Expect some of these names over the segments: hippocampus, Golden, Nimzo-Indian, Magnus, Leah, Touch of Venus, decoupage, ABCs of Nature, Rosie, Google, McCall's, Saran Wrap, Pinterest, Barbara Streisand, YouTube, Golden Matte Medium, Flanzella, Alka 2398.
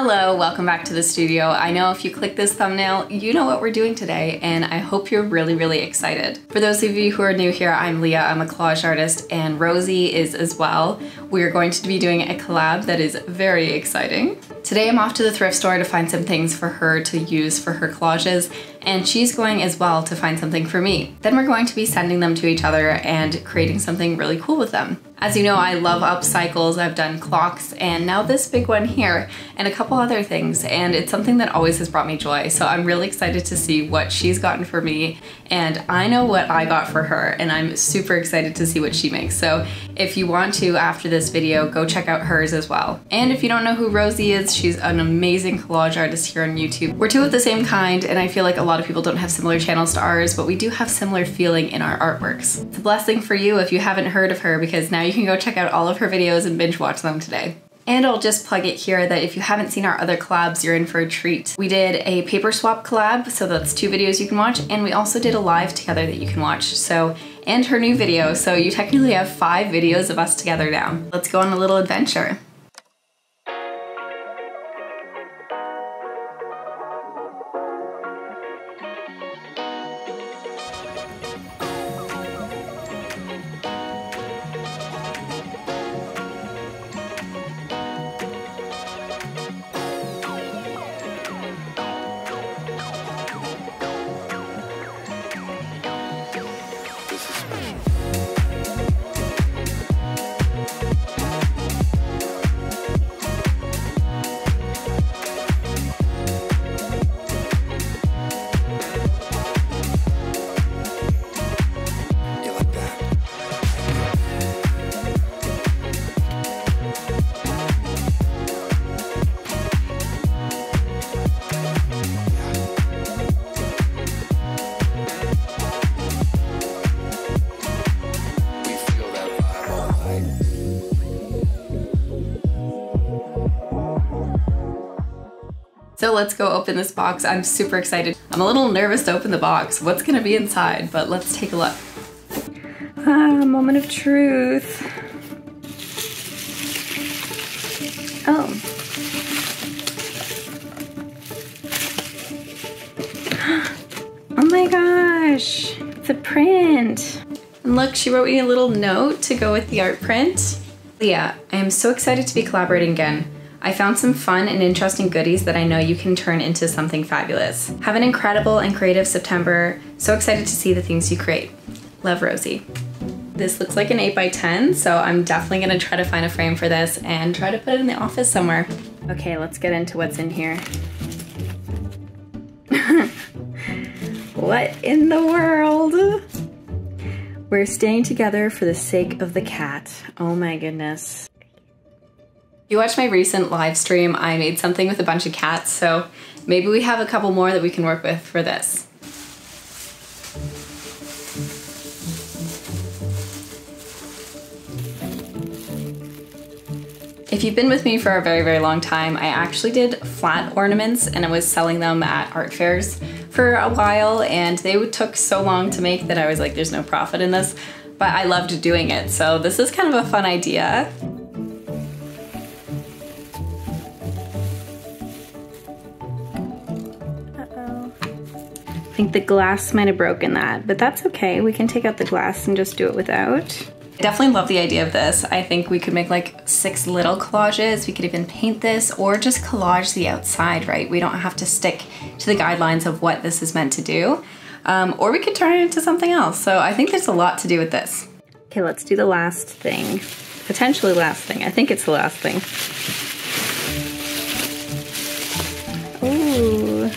Hello, welcome back to the studio. I know if you click this thumbnail, you know what we're doing today, and I hope you're really, really excited. For those of you who are new here, I'm Leah, I'm a collage artist, and Rosie is as well. We're going to be doing a collab that is very exciting. Today I'm off to the thrift store to find some things for her to use for her collages, and she's going as well to find something for me. Then we're going to be sending them to each other and creating something really cool with them. As you know, I love upcycles. I've done clocks and now this big one here and a couple other things, and it's something that always has brought me joy. So I'm really excited to see what she's gotten for me, and I know what I got for her, and I'm super excited to see what she makes. So if you want to, after this video, go check out hers as well. And if you don't know who Rosie is, she's an amazing collage artist here on YouTube. We're two of the same kind, and I feel like a lot of people don't have similar channels to ours, but we do have similar feeling in our artworks. It's a blessing for you if you haven't heard of her, because now you can go check out all of her videos and binge watch them today. And I'll just plug it here that if you haven't seen our other collabs, you're in for a treat. We did a paper swap collab, so that's 2 videos you can watch, and we also did a live together that you can watch, so, and her new video, so you technically have 5 videos of us together now. Let's go on a little adventure. So let's go open this box. I'm super excited. I'm a little nervous to open the box. What's gonna be inside? But let's take a look. Ah, moment of truth. Oh. Oh my gosh, it's a print. And look, she wrote me a little note to go with the art print. Leah, I am so excited to be collaborating again. I found some fun and interesting goodies that I know you can turn into something fabulous. Have an incredible and creative September. So excited to see the things you create. Love, Rosie. This looks like an 8x10, so I'm definitely gonna try to find a frame for this and try to put it in the office somewhere. Okay, let's get into what's in here. What in the world? We're staying together for the sake of the cat. Oh my goodness. If you watched my recent live stream, I made something with a bunch of cats, so maybe we have a couple more that we can work with for this. If you've been with me for a very, very long time, I actually did flat ornaments and I was selling them at art fairs for a while, and they took so long to make that I was like, there's no profit in this, but I loved doing it, so this is kind of a fun idea. I think the glass might have broken that, but that's okay. We can take out the glass and just do it without. I definitely love the idea of this. I think we could make like 6 little collages. We could even paint this or just collage the outside, right? We don't have to stick to the guidelines of what this is meant to do. Or we could turn it into something else. So I think there's a lot to do with this. Okay, let's do the last thing. Potentially last thing. I think it's the last thing. Ooh.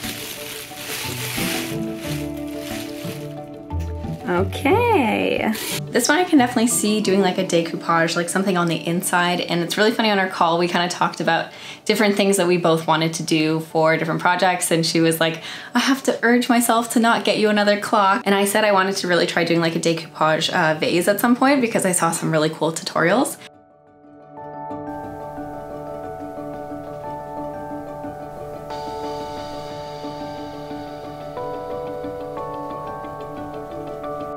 Okay. This one I can definitely see doing like a decoupage, like something on the inside. And it's really funny, on our call, we kind of talked about different things that we both wanted to do for different projects. And she was like, I have to urge myself to not get you another clock. And I said I wanted to really try doing like a decoupage vase at some point because I saw some really cool tutorials.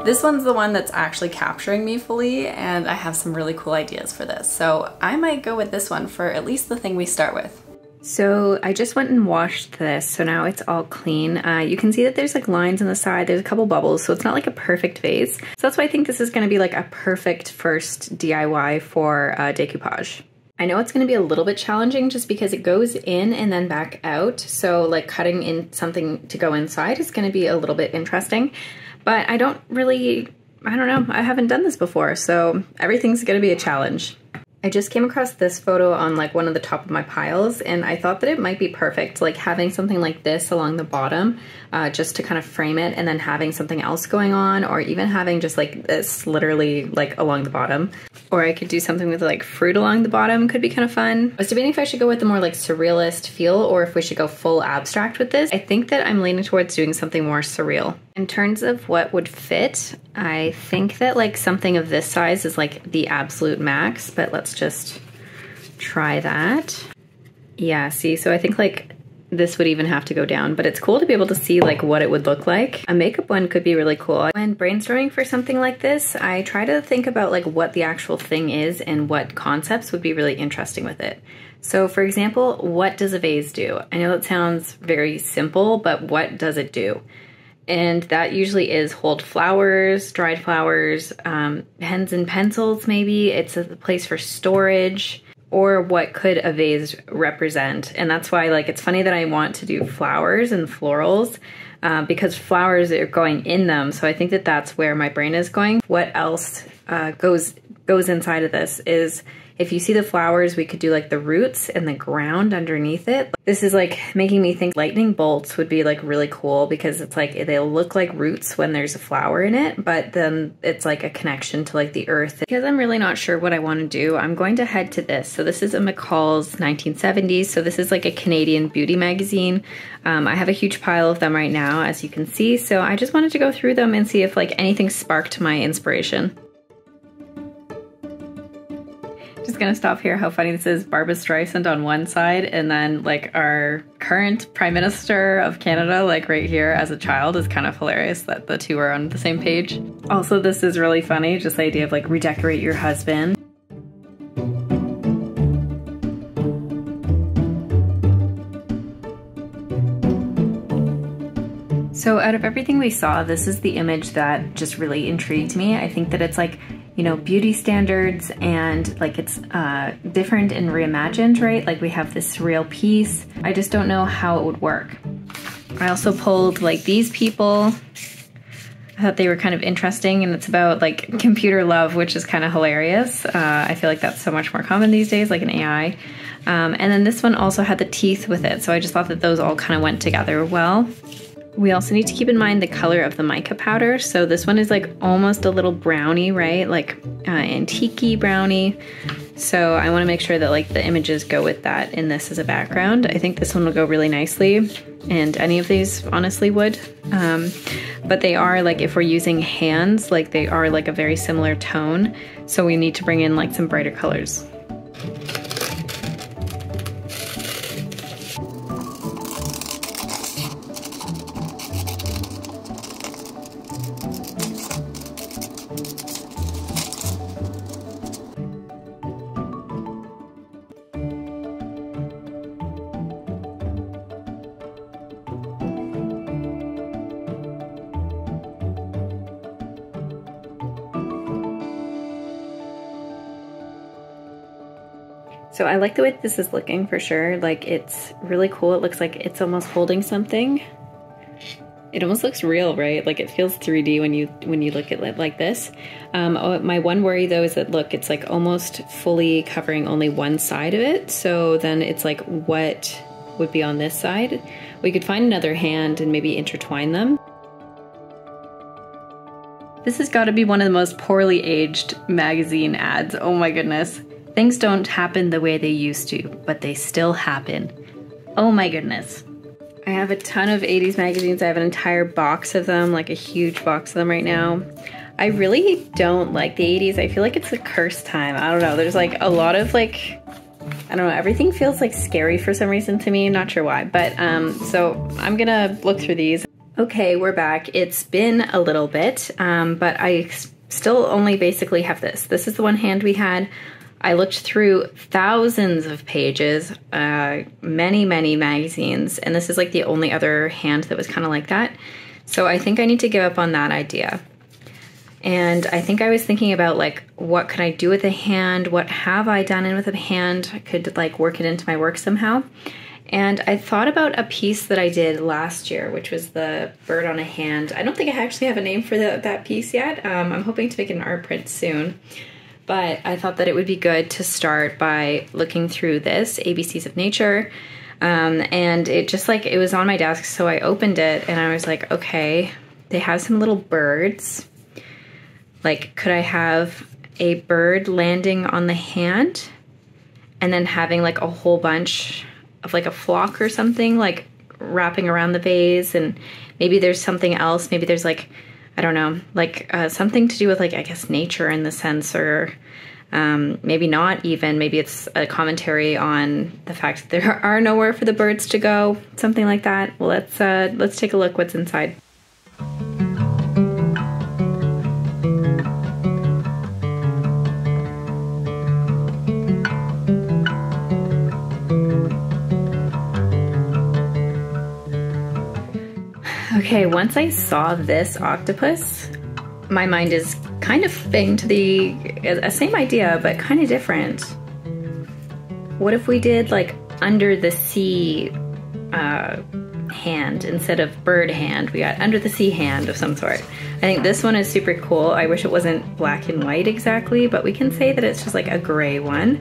This one's the one that's actually capturing me fully, and I have some really cool ideas for this. So I might go with this one for at least the thing we start with. So I just went and washed this, so now it's all clean. You can see that there's like lines on the side, there's a couple bubbles, so it's not like a perfect vase. So that's why I think this is gonna be like a perfect first DIY for decoupage. I know it's gonna be a little bit challenging just because it goes in and then back out, so like cutting in something to go inside is gonna be a little bit interesting, but I don't know, I haven't done this before, so everything's gonna be a challenge. I just came across this photo on like one of the top of my piles, and I thought that it might be perfect, like having something like this along the bottom just to kind of frame it, and then having something else going on, or even having just like this literally like along the bottom. Or I could do something with like fruit along the bottom, could be kind of fun. I was debating if I should go with the more like surrealist feel or if we should go full abstract with this. I think that I'm leaning towards doing something more surreal. In terms of what would fit, I think that like something of this size is like the absolute max, but let's just try that. Yeah, see, so I think like this would even have to go down, but it's cool to be able to see like what it would look like. A makeup one could be really cool. When brainstorming for something like this, I try to think about like what the actual thing is and what concepts would be really interesting with it. So for example, what does a vase do? I know that sounds very simple, but what does it do? And that usually is hold flowers, dried flowers, pens and pencils maybe. It's a place for storage. Or what could a vase represent? And that's why like it's funny that I want to do flowers and florals because flowers are going in them. So I think that that's where my brain is going. What else goes inside of this is, if you see the flowers, we could do like the roots and the ground underneath it. This is like making me think lightning bolts would be like really cool because it's like they look like roots when there's a flower in it, but then it's like a connection to like the earth. Because I'm really not sure what I want to do, I'm going to head to this. So this is a McCall's 1970s. So this is like a Canadian beauty magazine. I have a huge pile of them right now, as you can see. So I just wanted to go through them and see if like anything sparked my inspiration. Just gonna stop here how funny this is. Barbara Streisand on one side, and then like our current Prime Minister of Canada like right here as a child is kind of hilarious that the two are on the same page. Also, this is really funny, just the idea of like redecorate your husband. So out of everything we saw, this is the image that just really intrigued me. I think that it's like, you know, beauty standards and like it's different and reimagined, right? Like we have this surreal piece. I just don't know how it would work. I also pulled like these people. I thought they were kind of interesting, and it's about like computer love, which is kind of hilarious. I feel like that's so much more common these days, like an AI. And then this one also had the teeth with it. So I just thought that those all kind of went together well. We also need to keep in mind the color of the mica powder. So this one is like almost a little brownie, right? Like antique-y brownie. So I wanna make sure that like the images go with that in this as a background. I think this one will go really nicely, and any of these honestly would. But they are like, if we're using hands, like they are like a very similar tone. So we need to bring in like some brighter colors. So I like the way this is looking for sure. Like it's really cool. It looks like it's almost holding something. It almost looks real, right? Like it feels 3D when you look at it like this. My one worry though is that look, it's like almost fully covering only one side of it. So then it's like, what would be on this side? We could find another hand and maybe intertwine them. This has got to be one of the most poorly aged magazine ads. Oh my goodness. Things don't happen the way they used to, but they still happen. Oh my goodness. I have a ton of 80s magazines. I have an entire box of them, like a huge box of them right now. I really don't like the 80s. I feel like it's a curse time. I don't know. There's like a lot of like, I don't know, everything feels like scary for some reason to me. I'm not sure why, but so I'm gonna look through these. Okay, we're back. It's been a little bit, but I still only basically have this. This is the one hand we had. I looked through thousands of pages, many, many magazines, and this is like the only other hand that was kind of like that. So I think I need to give up on that idea. And I think I was thinking about like, what could I do with a hand? What have I done with a hand? I could like work it into my work somehow. And I thought about a piece that I did last year, which was the bird on a hand. I don't think I actually have a name for that piece yet. I'm hoping to make an art print soon. But I thought that it would be good to start by looking through this, ABCs of Nature. And it just like, it was on my desk, so I opened it and I was like, okay, they have some little birds. Like, could I have a bird landing on the hand and then having like a whole bunch of like a flock or something, like wrapping around the vase? And maybe there's something else. Maybe there's like, I don't know, like something to do with like, I guess, nature in the sense, or maybe not even, maybe it's a commentary on the fact that there are nowhere for the birds to go, something like that. Well, let's take a look what's inside. Okay, once I saw this octopus, my mind is kind of thing to the same idea, but kind of different. What if we did like under the sea hand instead of bird hand? We got under the sea hand of some sort. I think this one is super cool. I wish it wasn't black and white exactly, but we can say that it's just like a gray one.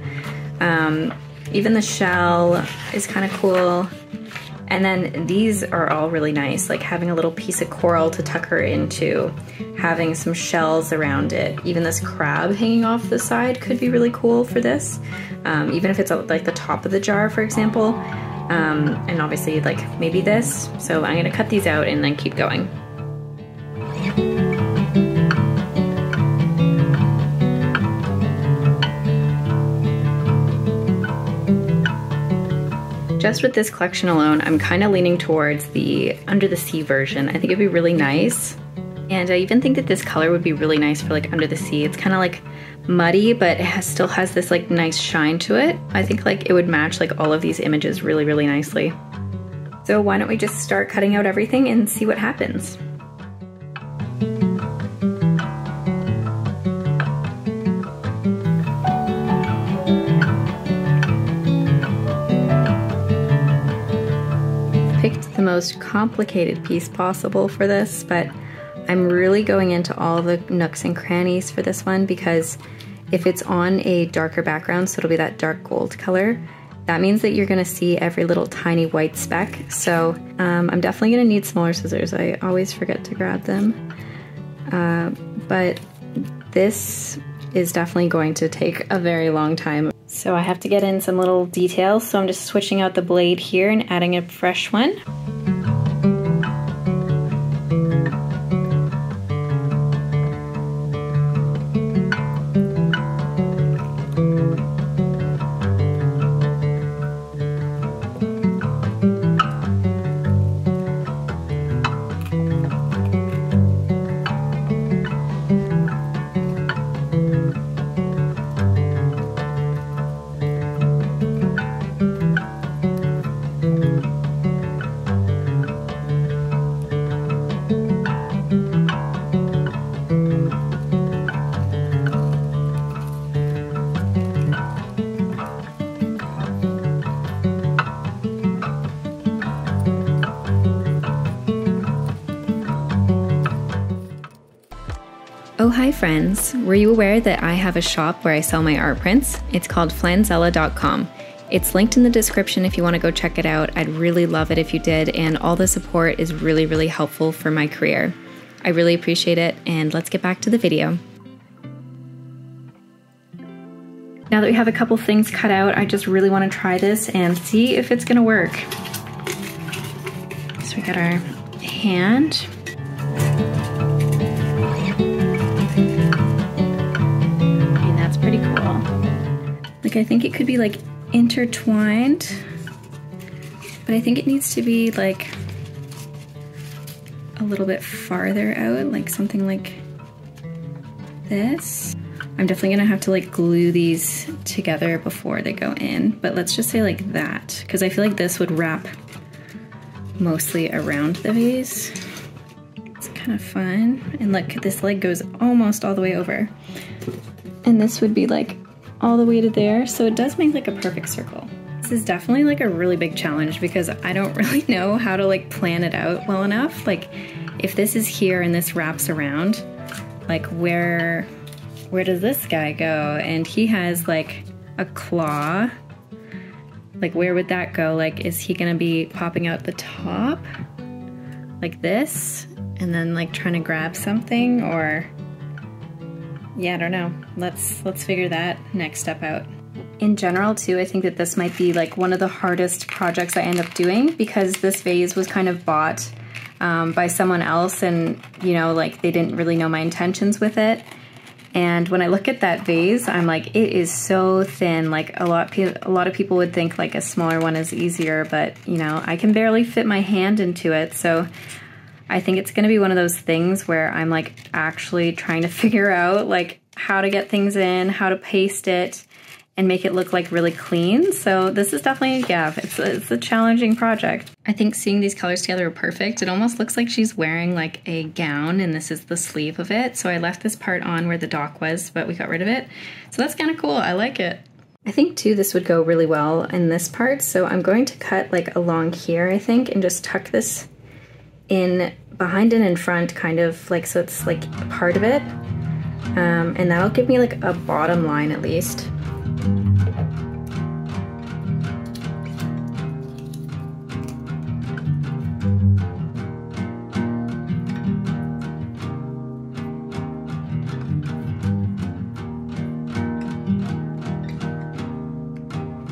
Even the shell is kind of cool. And then these are all really nice, like having a little piece of coral to tuck her into, having some shells around it. Even this crab hanging off the side could be really cool for this, even if it's at, like, the top of the jar, for example. And obviously, like, maybe this. So I'm going to cut these out and then keep going. Just with this collection alone, I'm kind of leaning towards the under the sea version. I think it'd be really nice. And I even think that this color would be really nice for like under the sea. It's kind of like muddy, but it still has this like nice shine to it. I think like it would match like all of these images really, really nicely. So why don't we just start cutting out everything and see what happens? Picked the most complicated piece possible for this, but I'm really going into all the nooks and crannies for this one, because if it's on a darker background, so it'll be that dark gold color, that means that you're gonna see every little tiny white speck. So I'm definitely gonna need smaller scissors. I always forget to grab them. But this is definitely going to take a very long time. So I have to get in some little details, so I'm just switching out the blade here and adding a fresh one. Oh, hi friends. Were you aware that I have a shop where I sell my art prints? It's called Flanzella.com. It's linked in the description if you want to go check it out. I'd really love it if you did, and all the support is really, really helpful for my career. I really appreciate it, and let's get back to the video. Now that we have a couple things cut out, I just really want to try this and see if it's going to work. So we got our hand. I think it could be like intertwined, but I think it needs to be like a little bit farther out, like something like this. I'm definitely gonna have to like glue these together before they go in, but let's just say like that, because I feel like this would wrap mostly around the vase. It's kind of fun. And look, this leg goes almost all the way over. And this would be like all the way to there, so it does make like a perfect circle. This is definitely like a really big challenge because I don't really know how to like plan it out well enough. Like if this is here and this wraps around, like where does this guy go? And he has like a claw. Like where would that go? Like is he gonna be popping out the top like this and then like trying to grab something? Or yeah, I don't know. Let's figure that next step out. In general too, I think that this might be like one of the hardest projects I end up doing because this vase was kind of bought by someone else, and you know, like they didn't really know my intentions with it. And when I look at that vase, I'm like, it is so thin. Like a lot of people would think like a smaller one is easier, but you know, I can barely fit my hand into it. So I think it's gonna be one of those things where I'm like actually trying to figure out like how to get things in, how to paste it and make it look like really clean. So this is definitely, yeah, it's a challenging project. I think seeing these colors together are perfect. It almost looks like she's wearing like a gown and this is the sleeve of it. So I left this part on where the dock was, but we got rid of it. So that's kind of cool, I like it. I think too, this would go really well in this part. So I'm going to cut like along here, I think, and just tuck this in behind and in front kind of like, so it's like a part of it. And that'll give me like a bottom line at least.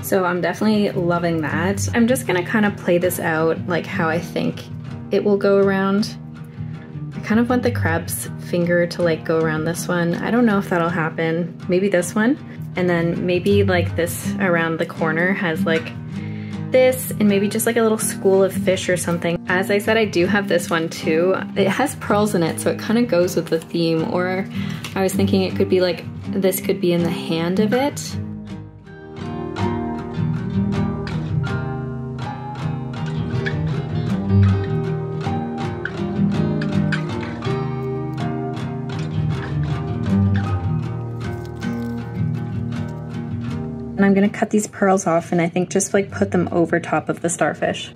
So I'm definitely loving that. I'm just gonna kind of play this out like how I think it will go around. I kind of want the crab's finger to like go around this one. I don't know if that'll happen. Maybe this one. And then maybe like this around the corner has like this and maybe just like a little school of fish or something. As I said, I do have this one too. It has pearls in it, so it kind of goes with the theme. Or I was thinking it could be like, this could be in the hand of it. And I'm gonna cut these pearls off and I think just like put them over top of the starfish.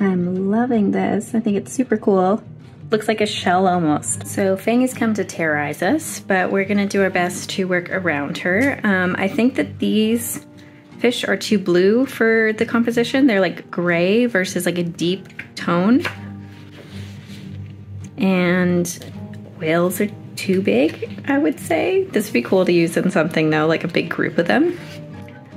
I'm loving this, I think it's super cool. Looks like a shell almost. So Fang has come to terrorize us, but we're gonna do our best to work around her. I think that these fish are too blue for the composition. They're like gray versus like a deep tone. And whales are too big, I would say. This would be cool to use in something though, like a big group of them.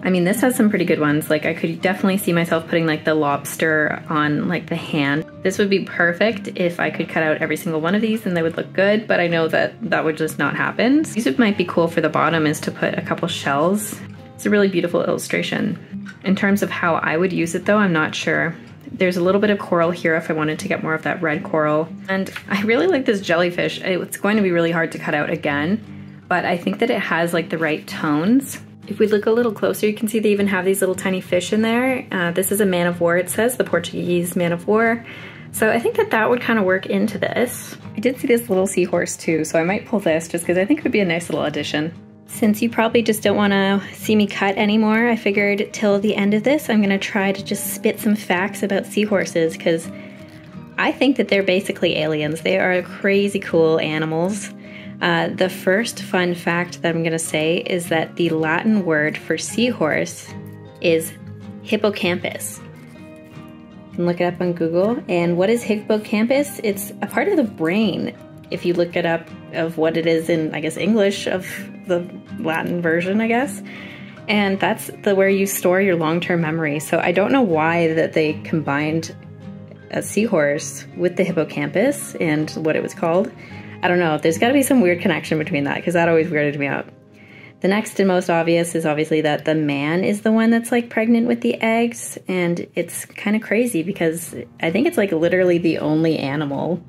I mean, this has some pretty good ones. Like I could definitely see myself putting like the lobster on like the hand. This would be perfect if I could cut out every single one of these and they would look good, but I know that that would just not happen. These might be cool for the bottom is to put a couple shells. It's a really beautiful illustration. In terms of how I would use it though, I'm not sure. There's a little bit of coral here if I wanted to get more of that red coral. And I really like this jellyfish. It's going to be really hard to cut out again, but I think that it has like the right tones. If we look a little closer, you can see they even have these little tiny fish in there. This is a man of war, it says, the Portuguese man of war. So I think that that would kind of work into this. I did see this little seahorse too, so I might pull this just because I think it would be a nice little addition. Since you probably just don't want to see me cut anymore, I figured till the end of this I'm going to try to just spit some facts about seahorses because I think that they're basically aliens. They are crazy cool animals. The first fun fact that I'm going to say is that the Latin word for seahorse is hippocampus. You can look it up on Google. And what is hippocampus? It's a part of the brain. If you look it up of what it is in, I guess, English of the Latin version, I guess. And that's where you store your long-term memory. So I don't know why that they combined a seahorse with the hippocampus and what it was called. I don't know, there's gotta be some weird connection between that because that always weirded me out. The next and most obvious is obviously that the man is the one that's like pregnant with the eggs. And it's kind of crazy because I think it's like literally the only animal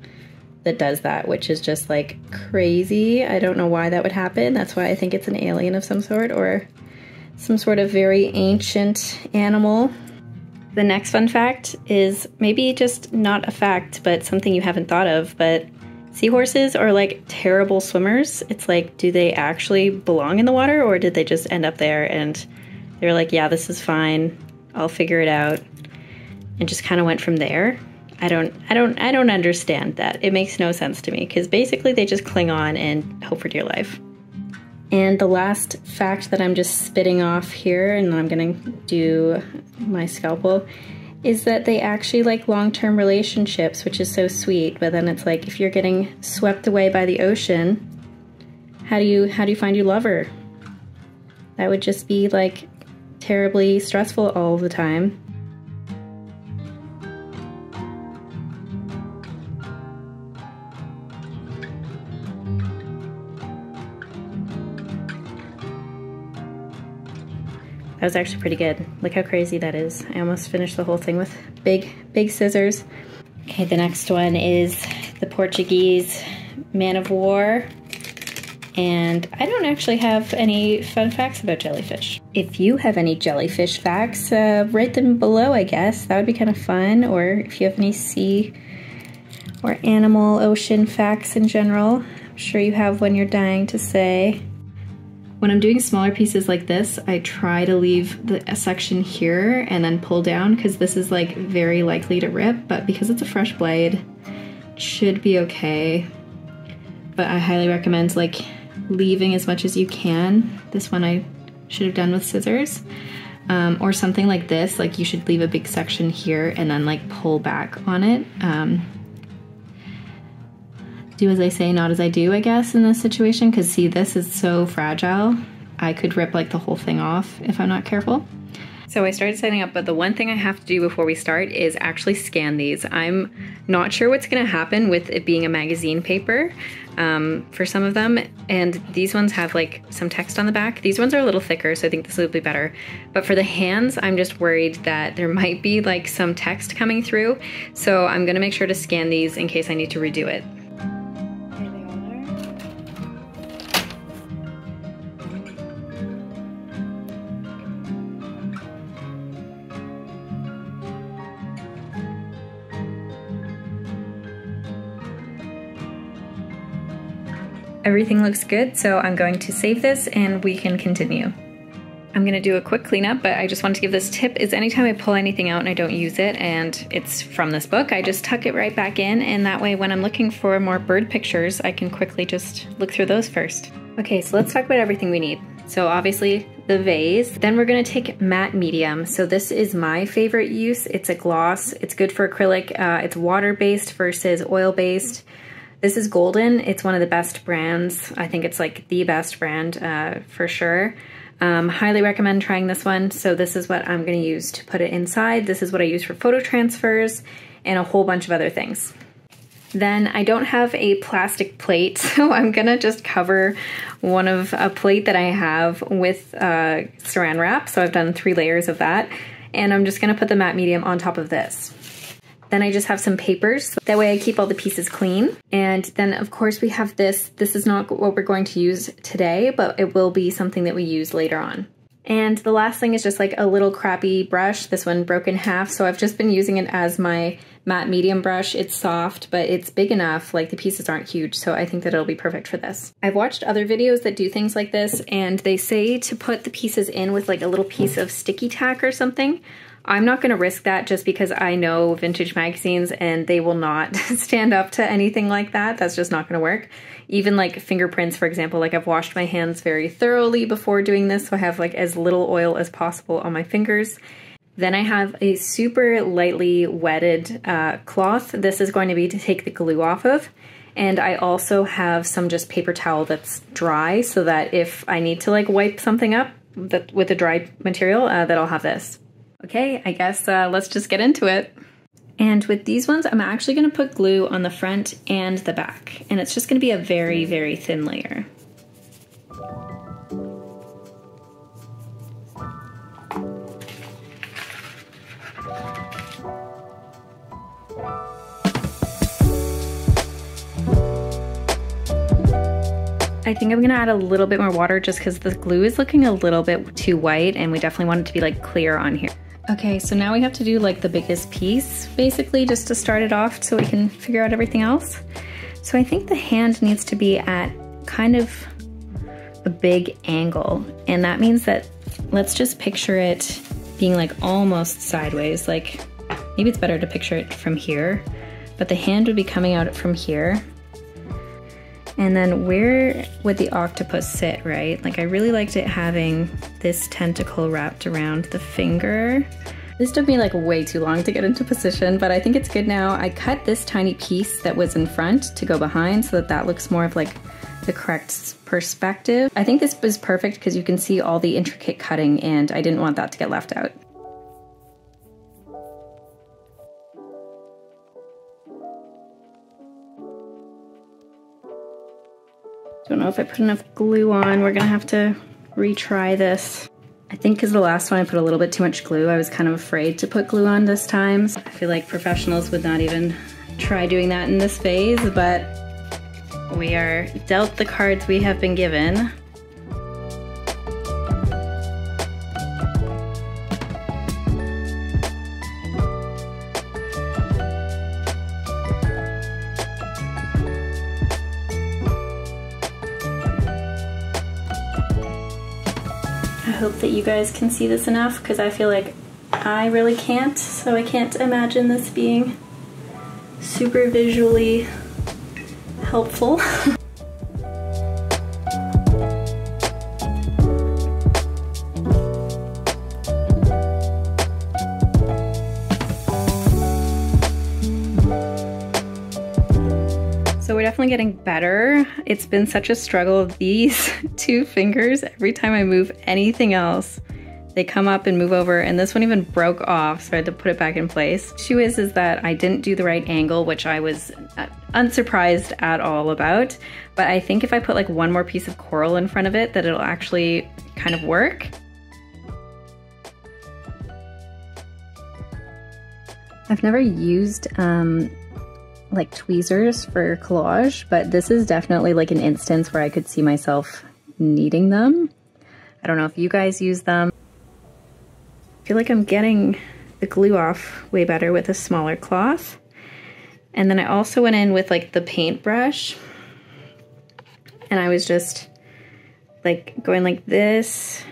that does that, which is just like crazy. I don't know why that would happen. That's why I think it's an alien of some sort, or some sort of very ancient animal. The next fun fact is maybe just not a fact, but something you haven't thought of, but seahorses are like terrible swimmers. It's like, do they actually belong in the water, or did they just end up there and they were like, yeah, this is fine, I'll figure it out, and just kind of went from there? I don't understand that. It makes no sense to me, because basically they just cling on and hope for dear life. And the last fact that I'm just spitting off here, and I'm gonna do my scalpel, is that they actually like long-term relationships, which is so sweet. But then it's like, if you're getting swept away by the ocean, how do you find your lover? That would just be like terribly stressful all the time. That was actually pretty good. Look how crazy that is. I almost finished the whole thing with big scissors. Okay, the next one is the Portuguese man of war. And I don't actually have any fun facts about jellyfish. If you have any jellyfish facts, write them below, I guess. That would be kind of fun. Or if you have any sea or animal ocean facts in general, I'm sure you have one you're dying to say. When I'm doing smaller pieces like this, I try to leave a section here and then pull down, because this is like very likely to rip, but because it's a fresh blade, it should be okay. But I highly recommend like leaving as much as you can. This one I should have done with scissors, or something like this. Like, you should leave a big section here and then like pull back on it. Do as I say, not as I do, I guess, in this situation, because see, this is so fragile. I could rip like the whole thing off if I'm not careful. So I started setting up, but the one thing I have to do before we start is actually scan these. I'm not sure what's gonna happen with it being a magazine paper for some of them, and these ones have like some text on the back. These ones are a little thicker, so I think this will be better. But for the hands, I'm just worried that there might be like some text coming through, so I'm gonna make sure to scan these in case I need to redo it. Everything looks good, so I'm going to save this and we can continue. I'm gonna do a quick cleanup, but I just wanted to give this tip is anytime I pull anything out and I don't use it, and it's from this book, I just tuck it right back in, and that way when I'm looking for more bird pictures, I can quickly just look through those first. Okay, so let's talk about everything we need. So obviously the vase, then we're gonna take matte medium. So this is my favorite use. It's a gloss, it's good for acrylic, it's water-based versus oil-based. This is Golden. It's one of the best brands. I think it's like the best brand for sure. Highly recommend trying this one. So this is what I'm gonna use to put it inside. This is what I use for photo transfers and a whole bunch of other things. Then I don't have a plastic plate, so I'm gonna just cover one of a plate that I have with saran wrap. So I've done 3 layers of that. And I'm just gonna put the matte medium on top of this. Then I just have some papers. That way I keep all the pieces clean. And then of course we have this. This is not what we're going to use today, but it will be something that we use later on. And the last thing is just like a little crappy brush. This one broke in half, so I've just been using it as my matte medium brush. It's soft, but it's big enough, like the pieces aren't huge, so I think that it'll be perfect for this. I've watched other videos that do things like this, and they say to put the pieces in with like a little piece of sticky tack or something. I'm not gonna risk that just because I know vintage magazines and they will not stand up to anything like that. That's just not gonna work. Even like fingerprints, for example, like I've washed my hands very thoroughly before doing this, so I have like as little oil as possible on my fingers. Then I have a super lightly wetted cloth. This is going to be to take the glue off of. And I also have some just paper towel that's dry, so that if I need to like wipe something up that with a dry material, that I'll have this. Okay, I guess let's just get into it. And with these ones, I'm actually gonna put glue on the front and the back, and it's just gonna be a very, very thin layer. I think I'm gonna add a little bit more water just because the glue is looking a little bit too white and we definitely want it to be like clear on here. Okay, so now we have to do like the biggest piece basically just to start it off so we can figure out everything else. So I think the hand needs to be at kind of a big angle, and that means that let's just picture it being like almost sideways. Like maybe it's better to picture it from here, but the hand would be coming out from here. And then where would the octopus sit, right? Like I really liked it having this tentacle wrapped around the finger. This took me like way too long to get into position, but I think it's good now. I cut this tiny piece that was in front to go behind so that that looks more of like the correct perspective. I think this is perfect because you can see all the intricate cutting and I didn't want that to get left out. Don't know if I put enough glue on. We're gonna have to retry this. I think because the last one I put a little bit too much glue, I was kind of afraid to put glue on this time. I feel like professionals would not even try doing that in this phase, but we are dealt the cards we have been given. I hope that you guys can see this enough because I feel like I really can't, so I can't imagine this being super visually helpful. So we're definitely getting better. It's been such a struggle of these two fingers. Every time I move anything else, they come up and move over, and this one even broke off, so I had to put it back in place. The issue is that I didn't do the right angle, which I was unsurprised at all about, but I think if I put like one more piece of coral in front of it, that it'll actually kind of work. I've never used like tweezers for collage, but this is definitely like an instance where I could see myself needing them. I don't know if you guys use them. I feel like I'm getting the glue off way better with a smaller cloth. And then I also went in with like the paintbrush and I was just like going like this.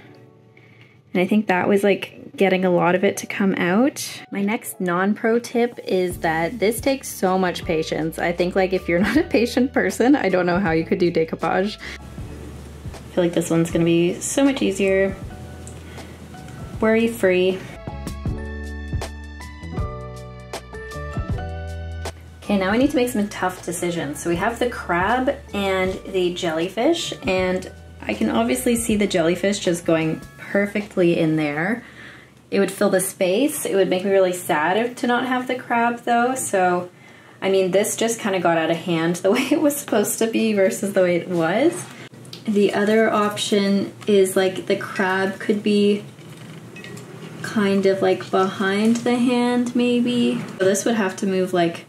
And I think that was like getting a lot of it to come out. My next non-pro tip is that this takes so much patience. I think like if you're not a patient person, I don't know how you could do decoupage. I feel like this one's gonna be so much easier, worry-free. Okay, now I need to make some tough decisions. So we have the crab and the jellyfish, and I can obviously see the jellyfish just going perfectly in there. It would fill the space. It would make me really sad to not have the crab though. So, I mean, this just kind of got out of hand the way it was supposed to be versus the way it was. The other option is like the crab could be kind of like behind the hand maybe. So this would have to move like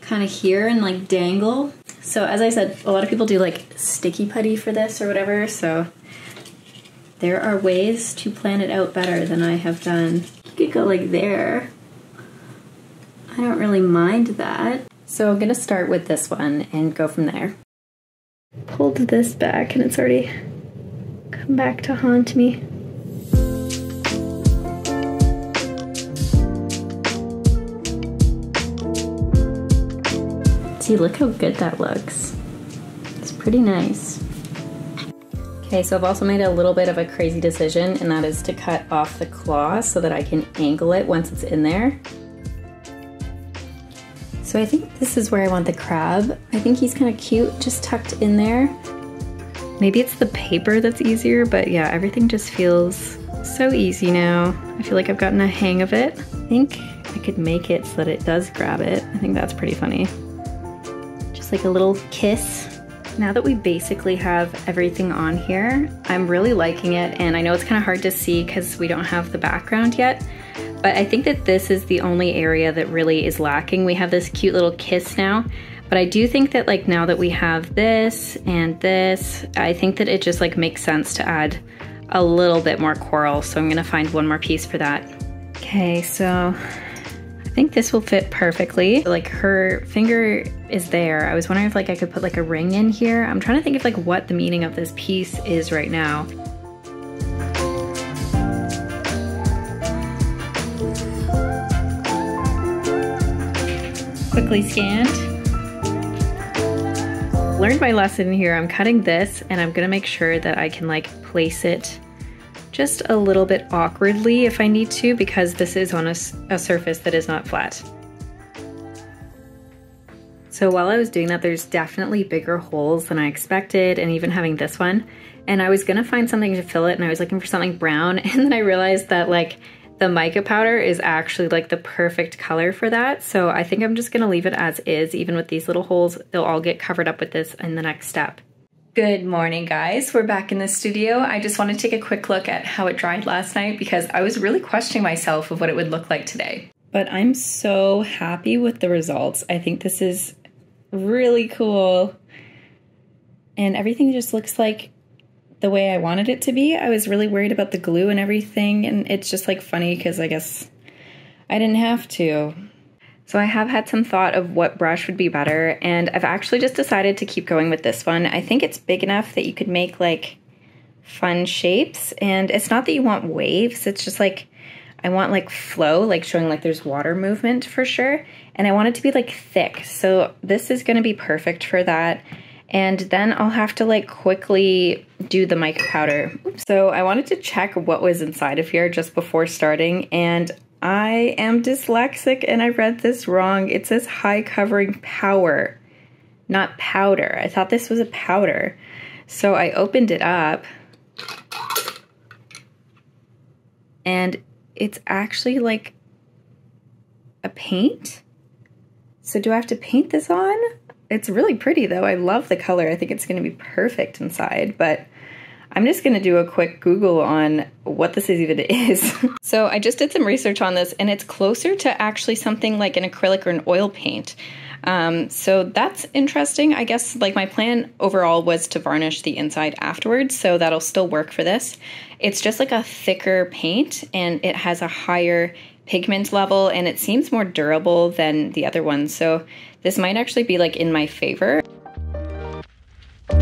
kind of here and like dangle. So as I said, a lot of people do like sticky putty for this or whatever, so there are ways to plan it out better than I have done. You could go like there. I don't really mind that. So I'm gonna start with this one and go from there. Pulled this back and it's already come back to haunt me. See, look how good that looks. It's pretty nice. Okay, so I've also made a little bit of a crazy decision, and that is to cut off the claw so that I can angle it once it's in there. So I think this is where I want the crab. I think he's kind of cute, just tucked in there. Maybe it's the paper that's easier, but yeah, everything just feels so easy now. I feel like I've gotten a hang of it. I think I could make it so that it does grab it. I think that's pretty funny. Just like a little kiss. Now that we basically have everything on here, I'm really liking it, and I know it's kind of hard to see because we don't have the background yet, but I think that this is the only area that really is lacking. We have this cute little kiss now, But I do think that like now that we have this and this, I think that it just like makes sense to add a little bit more coral. So I'm gonna find one more piece for that. Okay, so I think this will fit perfectly. Like her finger is there. I was wondering if like I could put like a ring in here. I'm trying to think of like what the meaning of this piece is right now. Quickly scanned. Learned my lesson here. I'm cutting this and I'm gonna make sure that I can like place it just a little bit awkwardly if I need to, because this is on a surface that is not flat. So while I was doing that, there's definitely bigger holes than I expected, and even having this one. And I was gonna find something to fill it, and I was looking for something brown, and then I realized that like the mica powder is actually like the perfect color for that. So I think I'm just gonna leave it as is, even with these little holes. They'll all get covered up with this in the next step. Good morning, guys. We're back in the studio. I just want to take a quick look at how it dried last night, because I was really questioning myself of what it would look like today. But I'm so happy with the results. I think this is really cool. And everything just looks like the way I wanted it to be. I was really worried about the glue and everything, and it's just like funny because I guess I didn't have to. So I have had some thought of what brush would be better, and I've actually just decided to keep going with this one. I think it's big enough that you could make like fun shapes, and it's not that you want waves, it's just like I want like flow, like showing like there's water movement for sure, and I want it to be like thick. So this is gonna be perfect for that. And then I'll have to like quickly do the mica powder. Oops. So I wanted to check what was inside of here just before starting, and I am dyslexic and I read this wrong. It says high covering power, not powder. I thought this was a powder. So I opened it up, and it's actually like a paint. So do I have to paint this on? It's really pretty though. I love the color. I think it's gonna be perfect inside, but I'm just gonna do a quick Google on what this even is. So I just did some research on this, and it's closer to actually something like an acrylic or an oil paint. So that's interesting. I guess like my plan overall was to varnish the inside afterwards, so that'll still work for this. It's just like a thicker paint, and it has a higher pigment level, and it seems more durable than the other ones, so this might actually be like in my favor. I'm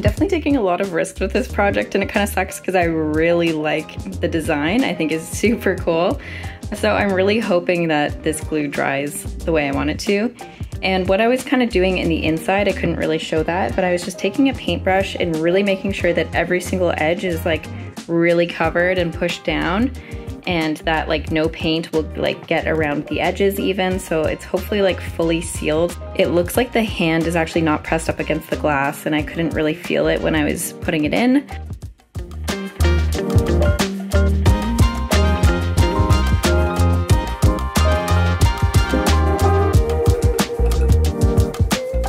definitely taking a lot of risks with this project, and it kind of sucks because I really like the design. I think it's super cool. So I'm really hoping that this glue dries the way I want it to. And what I was kind of doing in the inside, I couldn't really show that, but I was just taking a paintbrush and really making sure that every single edge is like really covered and pushed down, and that like no paint will like get around the edges even, so it's hopefully like fully sealed. It looks like the hand is actually not pressed up against the glass, and I couldn't really feel it when I was putting it in.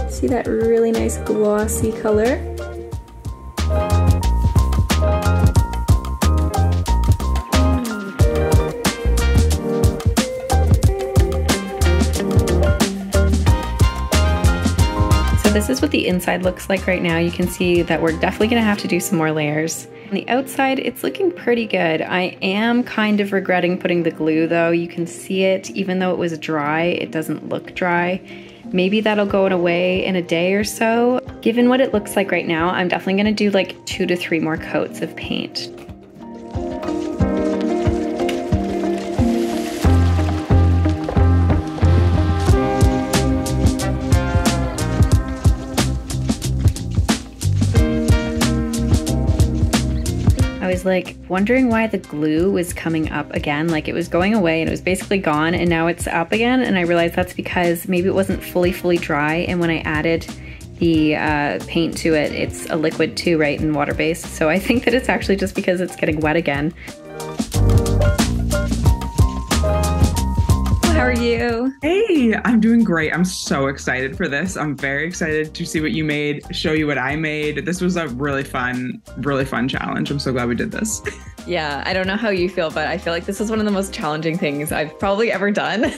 See that really nice glossy color? So this is what the inside looks like right now. You can see that we're definitely gonna have to do some more layers. On the outside, it's looking pretty good. I am kind of regretting putting the glue though. You can see it, even though it was dry, it doesn't look dry. Maybe that'll go away in a day or so. Given what it looks like right now, I'm definitely gonna do like 2 to 3 more coats of paint. I was like wondering why the glue was coming up again, like it was going away and it was basically gone, and now it's up again, and I realized that's because maybe it wasn't fully dry, and when I added the paint to it, it's a liquid too, right, and water-based, so I think that it's actually just because it's getting wet again. How are you? Hey, I'm doing great. I'm so excited for this. I'm very excited to see what you made, show you what I made. This was a really fun challenge. I'm so glad we did this. Yeah, I don't know how you feel, but I feel like this is one of the most challenging things I've probably ever done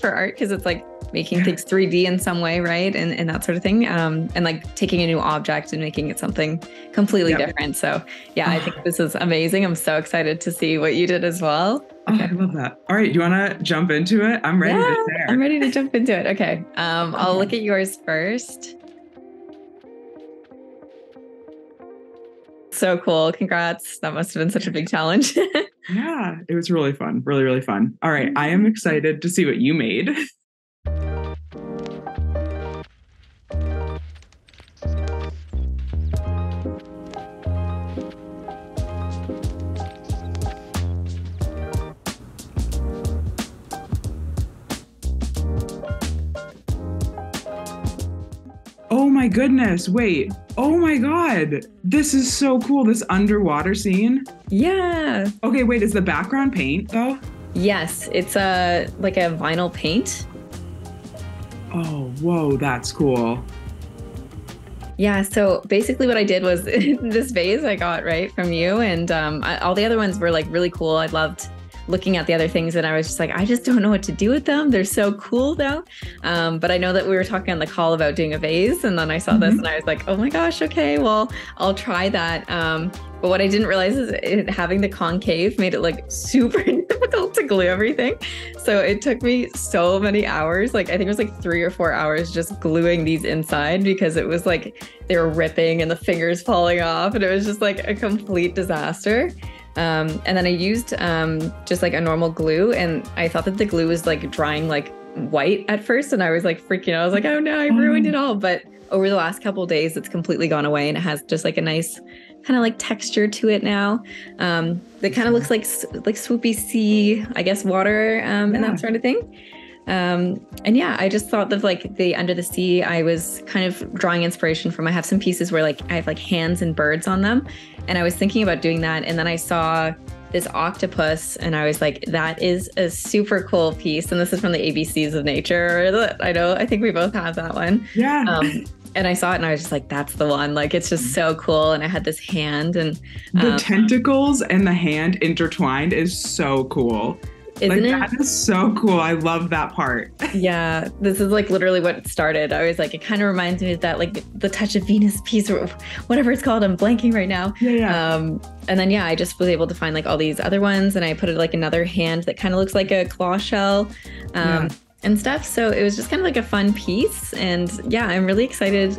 for art, because it's like making things 3D in some way, right? And that sort of thing. And like taking a new object and making it something completely different. So yeah, I think this is amazing. I'm so excited to see what you did as well. Oh, okay. I love that. All right. Do you want to jump into it? I'm ready to share. I'm ready to jump into it. Okay. I'll look at yours first. So cool. Congrats. That must have been such a big challenge. Yeah, it was really fun. Really, really fun. All right. I am excited to see what you made. Oh my goodness, wait. Oh my God. This is so cool, this underwater scene. Yeah. Okay, wait, is the background paint though? Yes, it's like a vinyl paint. Oh, whoa, that's cool. Yeah, so basically what I did was this vase I got right from you, and all the other ones were like really cool. I loved looking at the other things, and I was just like, I just don't know what to do with them. They're so cool though. But I know that we were talking on the call about doing a vase, and then I saw this and I was like, oh my gosh, okay, well, I'll try that. But what I didn't realize is having the concave made it like super difficult to glue everything. So it took me so many hours. Like I think it was like 3 or 4 hours just gluing these inside, because it was like they were ripping and the fingers falling off, and it was just like a complete disaster. And then I used just like a normal glue, and I thought that the glue was like drying like white at first, and I was like freaking out. I was like, oh no, I ruined it all. But over the last couple of days, it's completely gone away, and it has just like a nice kind of like texture to it now. That kind of looks like swoopy sea, I guess, water and that sort of thing. And yeah, I just thought that like the under the sea, I was kind of drawing inspiration from. I have some pieces where like I have like hands and birds on them, and I was thinking about doing that. And then I saw this octopus, and I was like, that is a super cool piece. And this is from the ABCs of Nature. I know, I think we both have that one. Yeah. And I saw it and I was just like, that's the one. Like, it's just so cool. And I had this hand, and the tentacles and the hand intertwined is so cool. Isn't it? That is so cool. I love that part. Yeah, this is like literally what started. I was like, it kind of reminds me of that, like the Touch of Venus piece or whatever it's called. I'm blanking right now. Yeah. And then, yeah, I just was able to find like all these other ones, and I put it like another hand that kind of looks like a claw shell and stuff. So it was just kind of like a fun piece. And yeah, I'm really excited.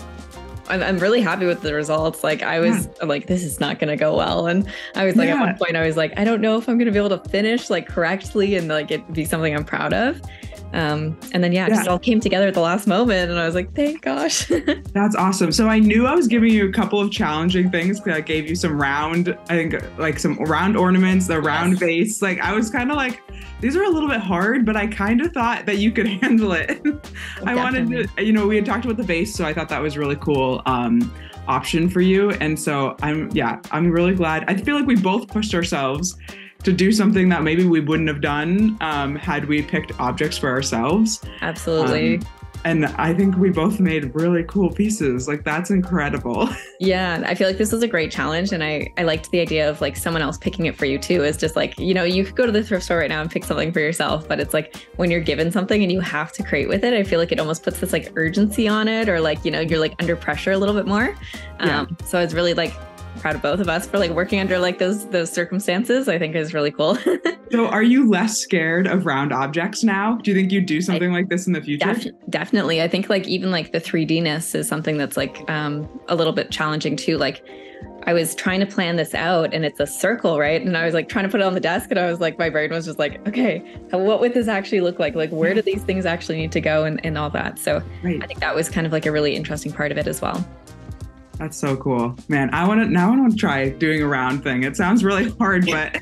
I'm really happy with the results. Like I was like, this is not going to go well. And I was like, at one point I was like, I don't know if I'm going to be able to finish like correctly and like it be something I'm proud of. And then, it just all came together at the last moment, and I was like, thank gosh. That's awesome. So I knew I was giving you a couple of challenging things, because I gave you some round, I think like some round ornaments, the round vase. Like I was kind of like, these are a little bit hard, but I kind of thought that you could handle it. I wanted to, you know, we had talked about the vase, so I thought that was really cool option for you. And so I'm really glad. I feel like we both pushed ourselves to do something that maybe we wouldn't have done had we picked objects for ourselves. Absolutely. And I think we both made really cool pieces. Like that's incredible. Yeah, I feel like this is a great challenge. And I liked the idea of like someone else picking it for you too. It's just like, you know, you could go to the thrift store right now and pick something for yourself, but it's like when you're given something and you have to create with it, I feel like it almost puts this like urgency on it, or like, you know, you're like under pressure a little bit more. So it's really like, proud of both of us for like working under like those circumstances. I think is really cool. So are you less scared of round objects now? Do you think you'd do something like this in the future? Definitely. I think like even like the 3D-ness is something that's like a little bit challenging too. Like I was trying to plan this out, and it's a circle, right? And I was like trying to put it on the desk, and I was like, my brain was just like, okay, what would this actually look like? Like, where do these things actually need to go and all that? So I think that was kind of like a really interesting part of it as well. That's so cool, man. I want to try doing a round thing. It sounds really hard, but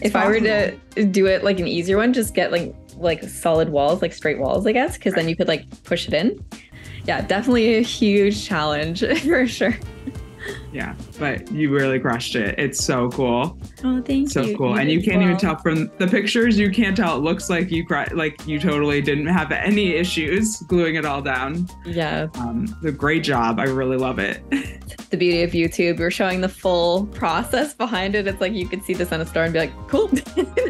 if I were to do it like an easier one, just get like solid walls, like straight walls, I guess, because then you could like push it in. Yeah, definitely a huge challenge for sure. Yeah, but you really crushed it. It's so cool. Oh, thank you. So cool. And you can't even tell from the pictures, you can't tell. It looks like you cried, like you totally didn't have any issues gluing it all down. Yeah. The great job. I really love it. The beauty of YouTube, we're showing the full process behind it. It's like you could see this on a star and be like, cool.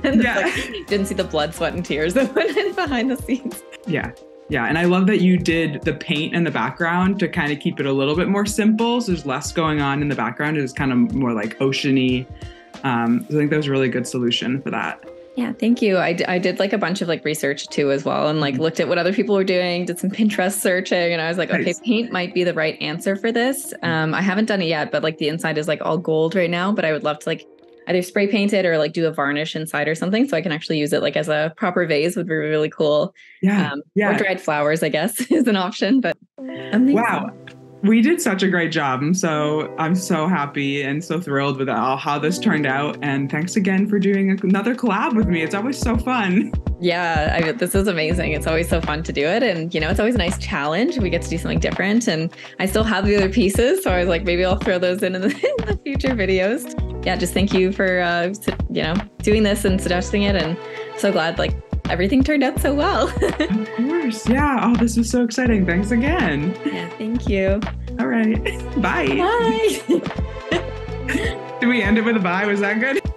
And yeah. It's like, didn't see the blood, sweat, and tears that went in behind the scenes. Yeah. Yeah, and I love that you did the paint in the background to kind of keep it a little bit more simple. So there's less going on in the background. It was kind of more like ocean-y. So I think that was a really good solution for that. Yeah, thank you. I did like a bunch of like research too as well, and like looked at what other people were doing, did some Pinterest searching, and I was like, nice. Okay, paint might be the right answer for this. I haven't done it yet, but like the inside is like all gold right now, but I would love to like either spray paint it or like do a varnish inside or something so I can actually use it like as a proper vase would be really cool. Yeah. Or dried flowers, I guess, is an option, but amazing. Wow. We did such a great job. I'm so happy and so thrilled with how this turned out. And thanks again for doing another collab with me. It's always so fun. Yeah, this is amazing. It's always so fun to do it. And, you know, it's always a nice challenge. We get to do something different. And I still have the other pieces. So I was like, maybe I'll throw those in the future videos. Yeah, just thank you for, doing this and suggesting it. And I'm so glad, like, everything turned out so well. Of course. Yeah. Oh, this was so exciting. Thanks again. Yeah, thank you. All right. Bye. Bye. Did we end it with a bye? Was that good?